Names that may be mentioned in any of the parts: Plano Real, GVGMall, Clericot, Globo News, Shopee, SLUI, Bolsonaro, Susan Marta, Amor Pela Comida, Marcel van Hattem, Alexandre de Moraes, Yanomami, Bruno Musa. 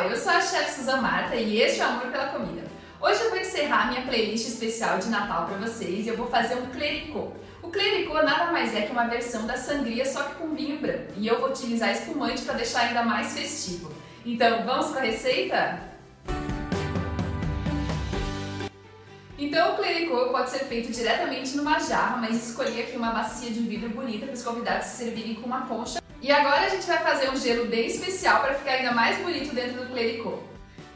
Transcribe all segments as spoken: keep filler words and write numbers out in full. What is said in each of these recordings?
pessoal, eu sou a chefe Susan Marta e este é o Amor Pela Comida. Hoje eu vou encerrar minha playlist especial de Natal para vocês e eu vou fazer um Clericot. O Clericot nada mais é que uma versão da sangria só que com vinho branco e eu vou utilizar espumante para deixar ainda mais festivo. Então vamos com a receita? Então o Clericot pode ser feito diretamente numa jarra, mas escolhi aqui uma bacia de vidro bonita para os convidados se servirem com uma concha. E agora a gente vai fazer um gelo bem especial para ficar ainda mais bonito dentro do Clericot.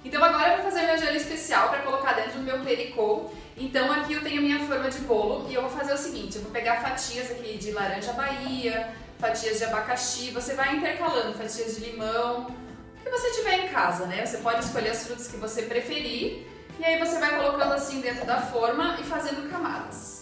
Então agora eu vou fazer meu gelo especial para colocar dentro do meu Clericot. Então aqui eu tenho a minha forma de bolo e eu vou fazer o seguinte, eu vou pegar fatias aqui de laranja Bahia, fatias de abacaxi, você vai intercalando fatias de limão, o que você tiver em casa, né? Você pode escolher as frutas que você preferir e aí você vai colocando assim dentro da forma e fazendo camadas.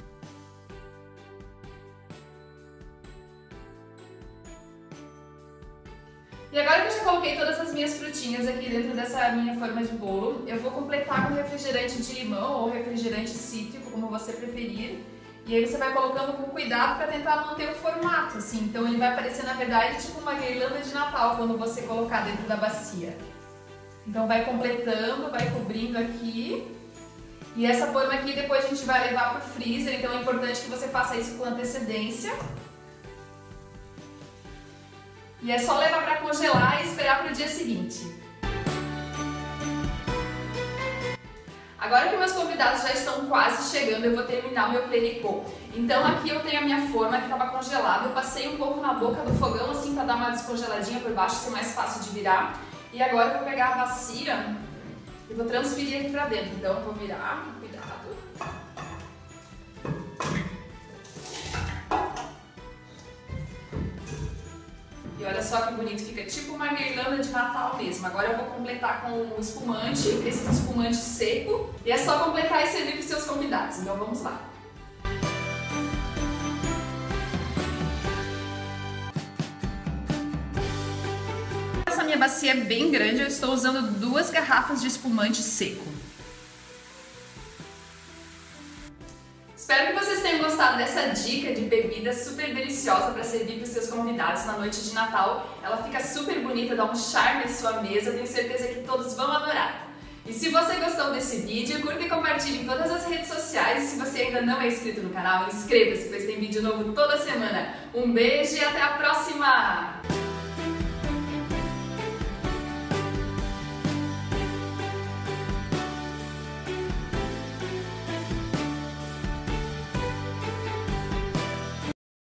E agora que eu já coloquei todas as minhas frutinhas aqui dentro dessa minha forma de bolo, eu vou completar com refrigerante de limão ou refrigerante cítrico, como você preferir. E aí você vai colocando com cuidado para tentar manter o formato, assim. Então ele vai parecer, na verdade, tipo uma guirlanda de Natal quando você colocar dentro da bacia. Então vai completando, vai cobrindo aqui. E essa forma aqui depois a gente vai levar para o freezer, então é importante que você faça isso com antecedência. E é só levar para congelar e esperar para o dia seguinte. Agora que meus convidados já estão quase chegando, eu vou terminar o meu Clericot. Então aqui eu tenho a minha forma que estava congelada, eu passei um pouco na boca do fogão assim para dar uma descongeladinha por baixo, ser mais fácil de virar. E agora eu vou pegar a bacia e vou transferir aqui para dentro, então eu vou virar, cuidado. E olha só que bonito, fica tipo uma guirlanda de Natal mesmo. Agora eu vou completar com o espumante, esse espumante seco. E é só completar e servir para os seus convidados, então vamos lá. Essa minha bacia é bem grande, eu estou usando duas garrafas de espumante seco. Espero que vocês tenham gostado dessa dica de bebida super deliciosa para servir para os seus convidados na noite de Natal. Ela fica super bonita, dá um charme à sua mesa, tenho certeza que todos vão adorar. E se você gostou desse vídeo, curta e compartilhe em todas as redes sociais. Se você ainda não é inscrito no canal, inscreva-se, pois tem vídeo novo toda semana. Um beijo e até a próxima!